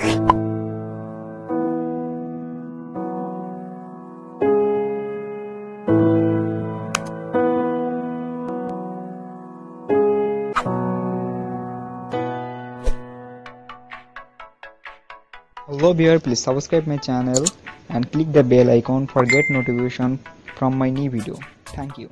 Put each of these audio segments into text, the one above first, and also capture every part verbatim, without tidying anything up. Hello viewer, please subscribe my channel and click the bell icon for get notification from my new video. Thank you.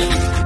you.